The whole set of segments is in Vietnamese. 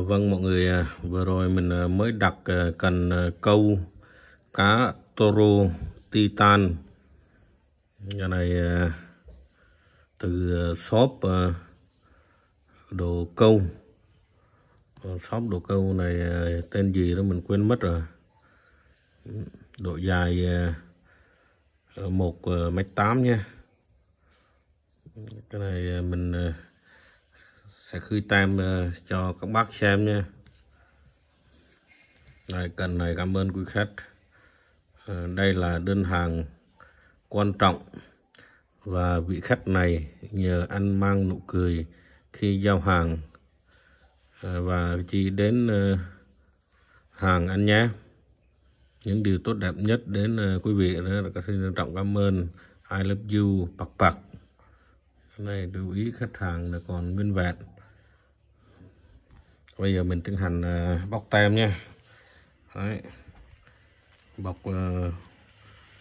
Vâng mọi người, vừa rồi mình mới đặt cần câu cá Toro Titan. Nhà này từ shop đồ câu. Shop đồ câu này tên gì đó mình quên mất rồi. Độ dài 1m8 nha. Cái này mình sẽ khui tem cho các bác xem nha. Này, cần này, cảm ơn quý khách. Đây là đơn hàng quan trọng và vị khách này nhờ ăn mang nụ cười khi giao hàng và chỉ đến hàng ăn nhé. Những điều tốt đẹp nhất đến quý vị đó là xin trân trọng cảm ơn. I love you Bạc Bạc. Này, lưu ý khách hàng là còn nguyên vẹn. Bây giờ mình tiến hành bóc tem nha. Đấy. Bọc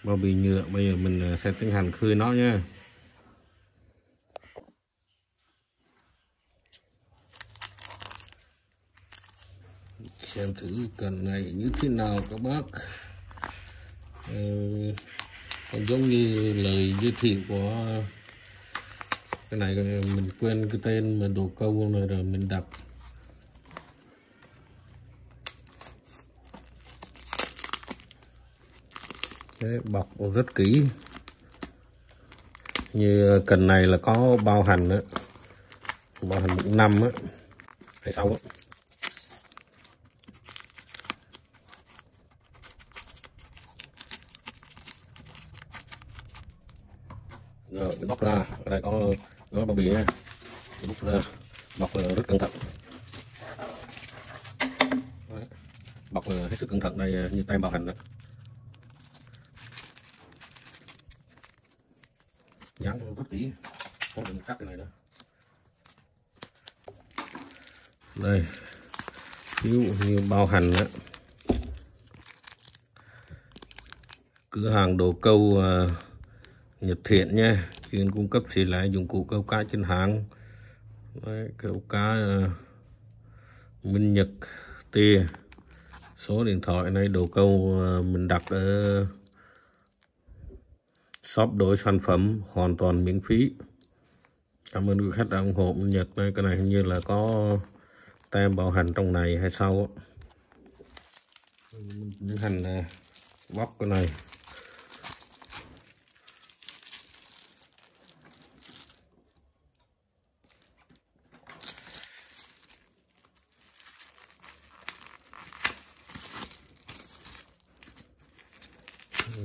bao bì nhựa, bây giờ mình sẽ tiến hành khui nó nha. Xem thử cần này như thế nào các bác. Còn giống như lời giới thiệu của cái này, mình quên cái tên mà đồ câu này rồi mình đặt. Đấy, bọc rất kỹ. Như cần này là có bao hành đó. Bao hành 1 năm á. Phải xong á. Rồi, bóc ra, ở đây có nó bao bì nha. Bóc ra, bọc rất cẩn thận. Đấy. Bọc hết sức cẩn thận, đây như tem bao hành đó. Dán rất kỹ, không được cắt cái này nữa. Đây, ví dụ như bao hành đó. Cửa hàng đồ câu Nhật Thiện nha, chuyên cung cấp xỉ lẻ dụng cụ câu cá trên hãng. Câu cá Minh Nhật Tia. Số điện thoại này đồ câu mình đặt ở shop đổi sản phẩm hoàn toàn miễn phí. Cảm ơn quý khách đã ủng hộ Minh Nhật. Đây, cái này hình như là có tem bảo hành trong này hay sao á. Những hành bóc cái này.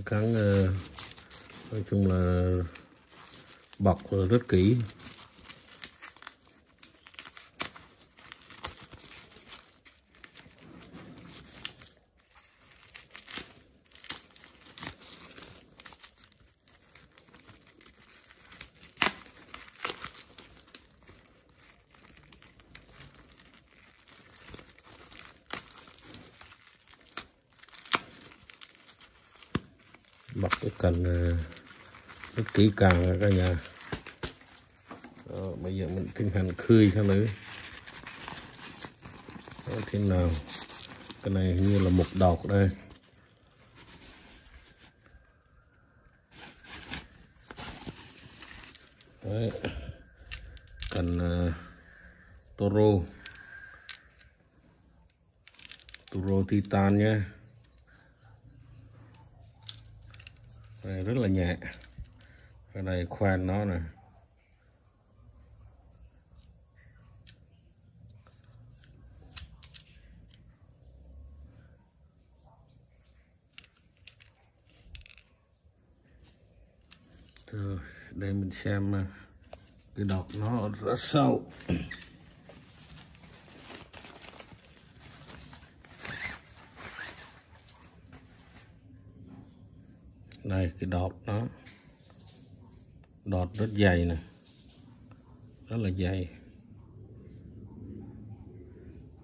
Cắn nói chung là bọc rất kỹ. Bọc cái cần rất kỹ càng cả nhà. Rồi, bây giờ mình tiến hành khui xem nữa thế nào. Cái này hình như là mục đọt đây. Đấy. Cần Toro Titan nhé. Này rất là nhẹ. Cái này khoan nó nè. Rồi, đây mình xem cái đọt nó rất sâu. Đây, cái đọt nó, đọt rất dày nè, rất là dày.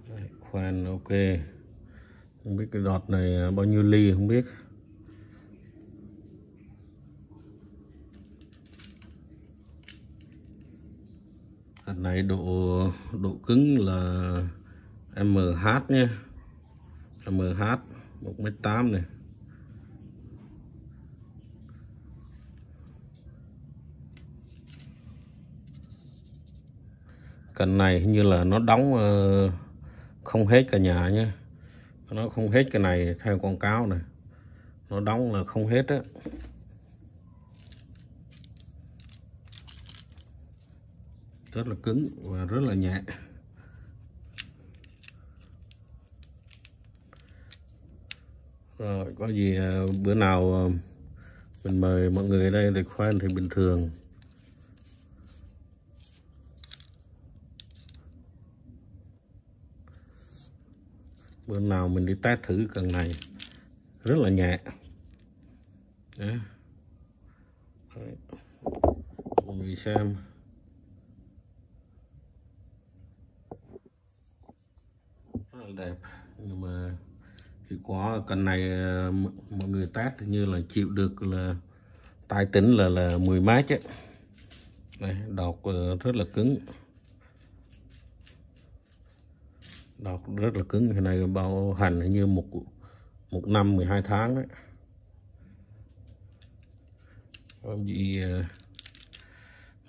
Đây, khoan ok. Không biết cái đọt này bao nhiêu ly không biết. Cái này độ cứng là MH nha, MH 1m8 này. Cành này hình như là nó đóng không hết cả nhà nhé, nó không hết cái này theo quảng cáo này, nó đóng là không hết á. Rất là cứng và rất là nhẹ. Rồi có gì bữa nào mình mời mọi người đây để khoan thì bình thường. Bữa nào mình đi test thử cần này rất là nhẹ. Đấy. Đấy. Mọi người xem. Rất là đẹp, nhưng mà thì có cần này mọi người test như là chịu được là tài tính là 10 mát ấy. Đấy, đọt rất là cứng. Đọt rất là cứng, cái này bao hành như một năm 12 tháng đấy. Không gì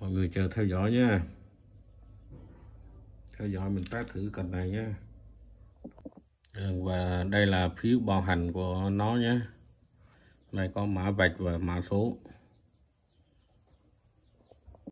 mọi người chờ theo dõi nha. Theo dõi mình test thử cành này nhé. Và đây là phiếu bảo hành của nó nhé. Này có mã vạch và mã số.